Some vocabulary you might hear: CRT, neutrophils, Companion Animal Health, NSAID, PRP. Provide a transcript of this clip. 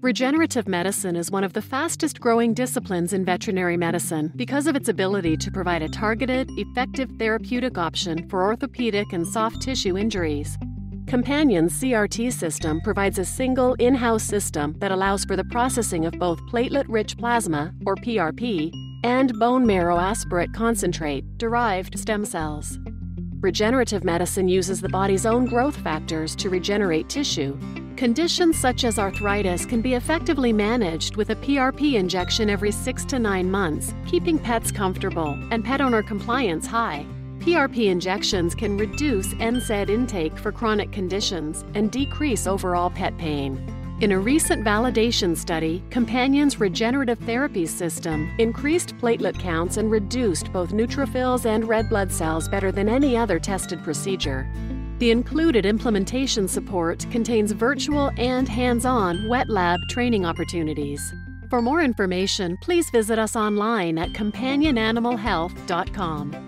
Regenerative medicine is one of the fastest-growing disciplines in veterinary medicine because of its ability to provide a targeted, effective therapeutic option for orthopedic and soft tissue injuries. Companion's CRT system provides a single, in-house system that allows for the processing of both platelet-rich plasma, or PRP, and bone marrow aspirate concentrate-derived stem cells. Regenerative medicine uses the body's own growth factors to regenerate tissue. Conditions such as arthritis can be effectively managed with a PRP injection every 6 to 9 months, keeping pets comfortable and pet owner compliance high. PRP injections can reduce NSAID intake for chronic conditions and decrease overall pet pain. In a recent validation study, Companion's regenerative therapy system increased platelet counts and reduced both neutrophils and red blood cells better than any other tested procedure. The included implementation support contains virtual and hands-on wet lab training opportunities. For more information, please visit us online at companionanimalhealth.com.